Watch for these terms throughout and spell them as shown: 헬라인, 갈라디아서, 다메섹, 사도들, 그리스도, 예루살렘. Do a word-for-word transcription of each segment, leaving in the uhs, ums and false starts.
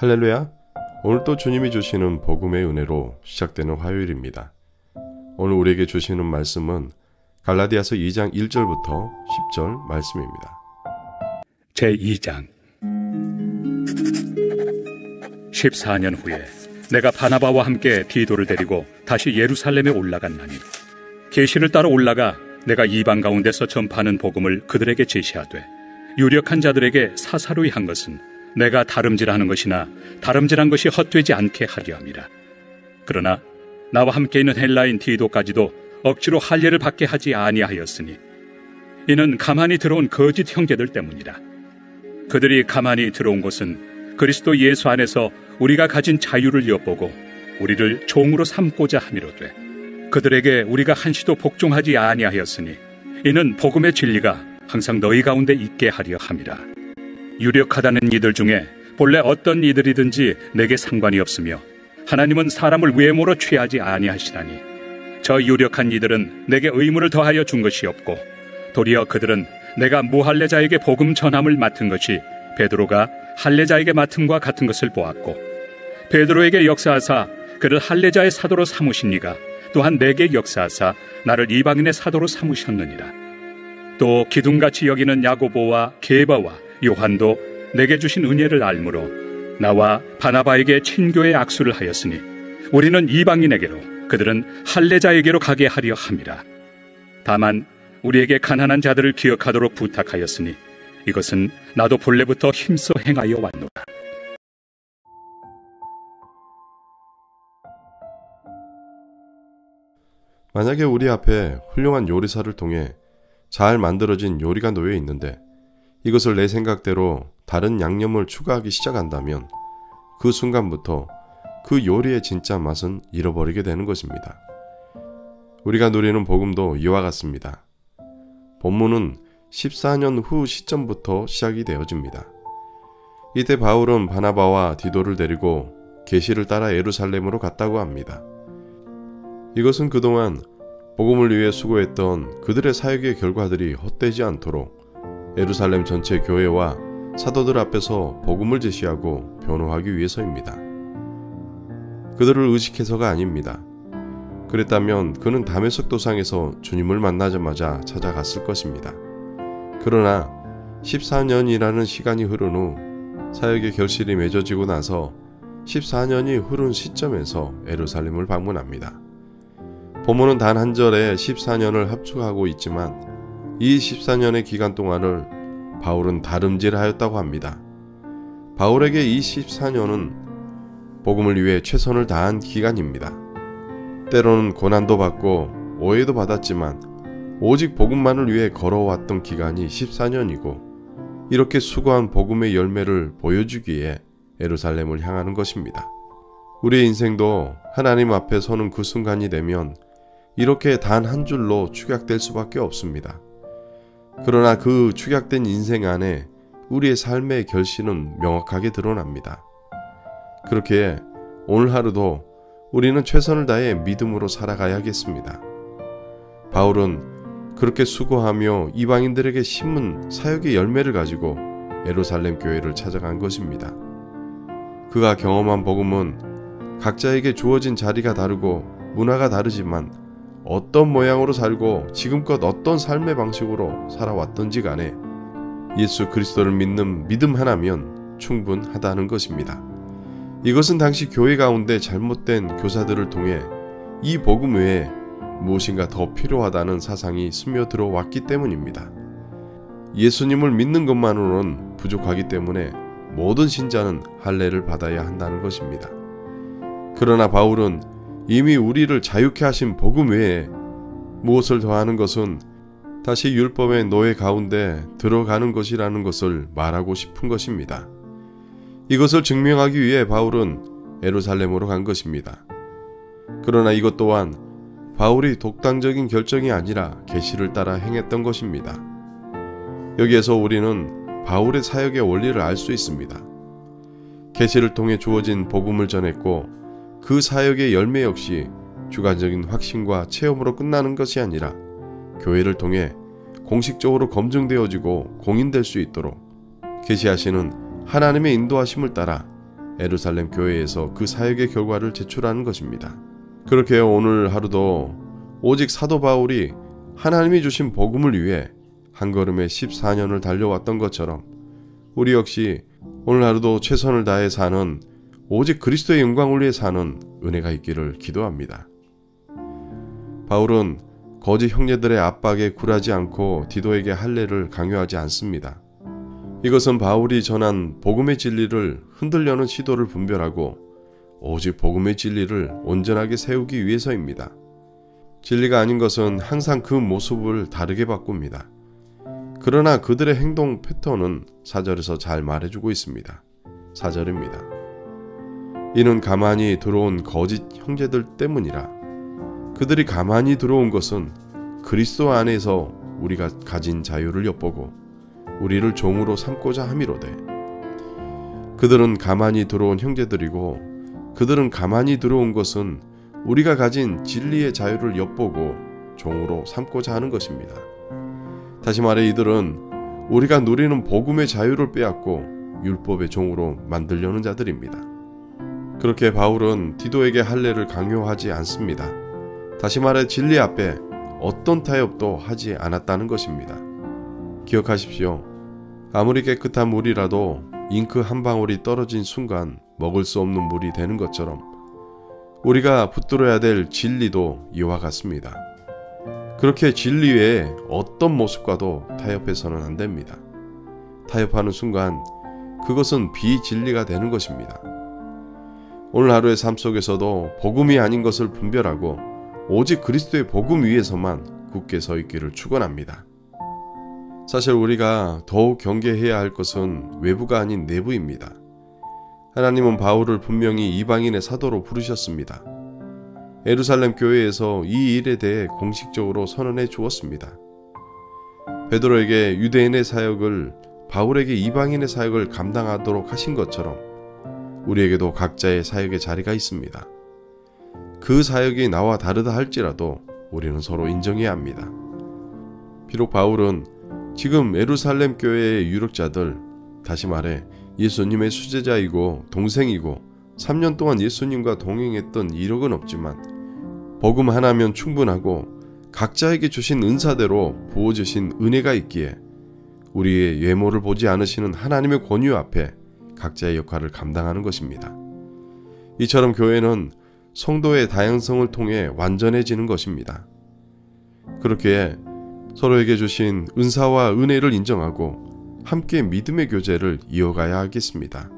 할렐루야! 오늘도 주님이 주시는 복음의 은혜로 시작되는 화요일입니다. 오늘 우리에게 주시는 말씀은 갈라디아서 이 장 일 절부터 십 절 말씀입니다. 제이 장 십사 년 후에 내가 바나바와 함께 디도를 데리고 다시 예루살렘에 올라갔나니 계시를 따라 올라가 내가 이방 가운데서 전파하는 복음을 그들에게 제시하되 유력한 자들에게 사사로이 한 것은 내가 다름질하는 것이나 다름질한 것이 헛되지 않게 하려 함이라. 그러나 나와 함께 있는 헬라인 디도까지도 억지로 할례를 받게 하지 아니하였으니 이는 가만히 들어온 거짓 형제들 때문이라. 그들이 가만히 들어온 것은 그리스도 예수 안에서 우리가 가진 자유를 엿보고 우리를 종으로 삼고자 함이로되 그들에게 우리가 한시도 복종하지 아니하였으니 이는 복음의 진리가 항상 너희 가운데 있게 하려 함이라. 유력하다는 이들 중에 본래 어떤 이들이든지 내게 상관이 없으며 하나님은 사람을 외모로 취하지 아니하시나니 저 유력한 이들은 내게 의무를 더하여 준 것이 없고 도리어 그들은 내가 무할례자에게 복음 전함을 맡은 것이 베드로가 할례자에게 맡음과 같은 것을 보았고 베드로에게 역사하사 그를 할례자의 사도로 삼으신 이가 또한 내게 역사하사 나를 이방인의 사도로 삼으셨느니라. 또 기둥같이 여기는 야고보와 게바와 요한도 내게 주신 은혜를 알므로 나와 바나바에게 친교의 악수를 하였으니 우리는 이방인에게로 그들은 할례자에게로 가게 하려 함이라. 다만 우리에게 가난한 자들을 기억하도록 부탁하였으니 이것은 나도 본래부터 힘써 행하여 왔노라. 만약에 우리 앞에 훌륭한 요리사를 통해 잘 만들어진 요리가 놓여 있는데 이것을 내 생각대로 다른 양념을 추가하기 시작한다면 그 순간부터 그 요리의 진짜 맛은 잃어버리게 되는 것입니다. 우리가 누리는 복음도 이와 같습니다. 본문은 십사 년 후 시점부터 시작이 되어집니다. 이때 바울은 바나바와 디도를 데리고 계시를 따라 예루살렘으로 갔다고 합니다. 이것은 그동안 복음을 위해 수고했던 그들의 사역의 결과들이 헛되지 않도록 예루살렘 전체 교회와 사도들 앞에서 복음을 제시하고 변호하기 위해서입니다. 그들을 의식해서가 아닙니다. 그랬다면 그는 다메섹 도상에서 주님을 만나자마자 찾아갔을 것입니다. 그러나 십사 년이라는 시간이 흐른 후 사역의 결실이 맺어지고 나서 십사 년이 흐른 시점에서 예루살렘을 방문합니다. 본문은 단 한 절에 십사 년을 합축하고 있지만 이 십사 년의 기간 동안을 바울은 다름질하였다고 합니다. 바울에게 이 십사 년은 복음을 위해 최선을 다한 기간입니다. 때로는 고난도 받고 오해도 받았지만 오직 복음만을 위해 걸어왔던 기간이 십사 년이고 이렇게 수고한 복음의 열매를 보여주기에 예루살렘을 향하는 것입니다. 우리의 인생도 하나님 앞에 서는 그 순간이 되면 이렇게 단 한 줄로 축약될 수밖에 없습니다. 그러나 그 축약된 인생 안에 우리의 삶의 결실은 명확하게 드러납니다. 그렇기에 오늘 하루도 우리는 최선을 다해 믿음으로 살아가야 하겠습니다. 바울은 그렇게 수고하며 이방인들에게 심은 사역의 열매를 가지고 예루살렘 교회를 찾아간 것입니다. 그가 경험한 복음은 각자에게 주어진 자리가 다르고 문화가 다르지만 어떤 모양으로 살고 지금껏 어떤 삶의 방식으로 살아왔던지 간에 예수 그리스도를 믿는 믿음 하나면 충분하다는 것입니다. 이것은 당시 교회 가운데 잘못된 교사들을 통해 이 복음 외에 무엇인가 더 필요하다는 사상이 스며들어 왔기 때문입니다. 예수님을 믿는 것만으로는 부족하기 때문에 모든 신자는 할례를 받아야 한다는 것입니다. 그러나 바울은 이미 우리를 자유케 하신 복음 외에 무엇을 더하는 것은 다시 율법의 노예 가운데 들어가는 것이라는 것을 말하고 싶은 것입니다. 이것을 증명하기 위해 바울은 예루살렘으로 간 것입니다. 그러나 이것 또한 바울이 독단적인 결정이 아니라 계시를 따라 행했던 것입니다. 여기에서 우리는 바울의 사역의 원리를 알 수 있습니다. 계시를 통해 주어진 복음을 전했고 그 사역의 열매 역시 주관적인 확신과 체험으로 끝나는 것이 아니라 교회를 통해 공식적으로 검증되어지고 공인될 수 있도록 계시하시는 하나님의 인도하심을 따라 예루살렘 교회에서 그 사역의 결과를 제출하는 것입니다. 그렇게 오늘 하루도 오직 사도 바울이 하나님이 주신 복음을 위해 한 걸음에 십사 년을 달려왔던 것처럼 우리 역시 오늘 하루도 최선을 다해 사는, 오직 그리스도의 영광을 위해 사는 은혜가 있기를 기도합니다. 바울은 거짓 형제들의 압박에 굴하지 않고 디도에게 할례를 강요하지 않습니다. 이것은 바울이 전한 복음의 진리를 흔들려는 시도를 분별하고 오직 복음의 진리를 온전하게 세우기 위해서입니다. 진리가 아닌 것은 항상 그 모습을 다르게 바꿉니다. 그러나 그들의 행동 패턴은 사 절에서 잘 말해주고 있습니다. 사 절입니다. 이는 가만히 들어온 거짓 형제들 때문이라. 그들이 가만히 들어온 것은 그리스도 안에서 우리가 가진 자유를 엿보고 우리를 종으로 삼고자 함이로되, 그들은 가만히 들어온 형제들이고 그들은 가만히 들어온 것은 우리가 가진 진리의 자유를 엿보고 종으로 삼고자 하는 것입니다. 다시 말해, 이들은 우리가 누리는 복음의 자유를 빼앗고 율법의 종으로 만들려는 자들입니다. 그렇게 바울은 디도에게 할례를 강요하지 않습니다. 다시 말해, 진리 앞에 어떤 타협도 하지 않았다는 것입니다. 기억하십시오. 아무리 깨끗한 물이라도 잉크 한 방울이 떨어진 순간 먹을 수 없는 물이 되는 것처럼 우리가 붙들어야 될 진리도 이와 같습니다. 그렇게 진리 외에 어떤 모습과도 타협해서는 안 됩니다. 타협하는 순간 그것은 비진리가 되는 것입니다. 오늘 하루의 삶 속에서도 복음이 아닌 것을 분별하고 오직 그리스도의 복음 위에서만 굳게 서 있기를 축원합니다. 사실 우리가 더욱 경계해야 할 것은 외부가 아닌 내부입니다. 하나님은 바울을 분명히 이방인의 사도로 부르셨습니다. 예루살렘 교회에서 이 일에 대해 공식적으로 선언해 주었습니다. 베드로에게 유대인의 사역을, 바울에게 이방인의 사역을 감당하도록 하신 것처럼 우리에게도 각자의 사역의 자리가 있습니다. 그 사역이 나와 다르다 할지라도 우리는 서로 인정해야 합니다. 비록 바울은 지금 예루살렘 교회의 유력자들, 다시 말해 예수님의 수제자이고 동생이고 삼 년 동안 예수님과 동행했던 이력은 없지만 복음 하나면 충분하고 각자에게 주신 은사대로 부어주신 은혜가 있기에 우리의 외모를 보지 않으시는 하나님의 권유 앞에 각자의 역할을 감당하는 것입니다. 이처럼 교회는 성도의 다양성을 통해 완전해지는 것입니다. 그렇게 서로에게 주신 은사와 은혜를 인정하고 함께 믿음의 교제를 이어가야 하겠습니다.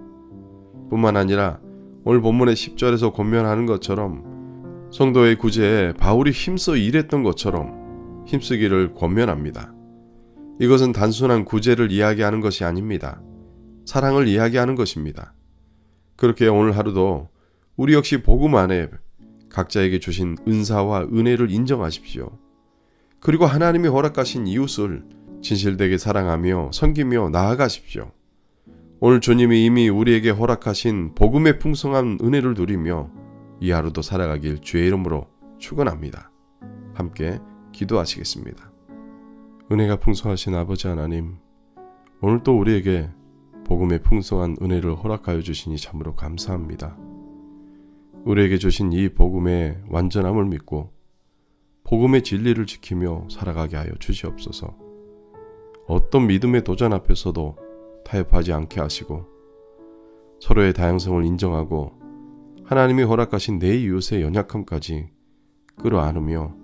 뿐만 아니라 오늘 본문의 십 절에서 권면하는 것처럼 성도의 구제에 바울이 힘써 일했던 것처럼 힘쓰기를 권면합니다. 이것은 단순한 구제를 이야기하는 것이 아닙니다. 사랑을 이야기하는 것입니다. 그렇게 오늘 하루도 우리 역시 복음 안에 각자에게 주신 은사와 은혜를 인정하십시오. 그리고 하나님이 허락하신 이웃을 진실되게 사랑하며 섬기며 나아가십시오. 오늘 주님이 이미 우리에게 허락하신 복음의 풍성한 은혜를 누리며 이 하루도 살아가길 주의 이름으로 축원합니다. 함께 기도하시겠습니다. 은혜가 풍성하신 아버지 하나님, 오늘 또 우리에게 복음의 풍성한 은혜를 허락하여 주시니 참으로 감사합니다. 우리에게 주신 이 복음의 완전함을 믿고 복음의 진리를 지키며 살아가게 하여 주시옵소서. 어떤 믿음의 도전 앞에서도 타협하지 않게 하시고 서로의 다양성을 인정하고 하나님이 허락하신 내 이웃의 연약함까지 끌어안으며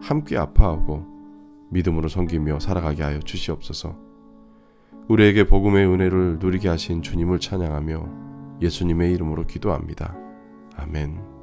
함께 아파하고 믿음으로 섬기며 살아가게 하여 주시옵소서. 우리에게 복음의 은혜를 누리게 하신 주님을 찬양하며 예수님의 이름으로 기도합니다. 아멘.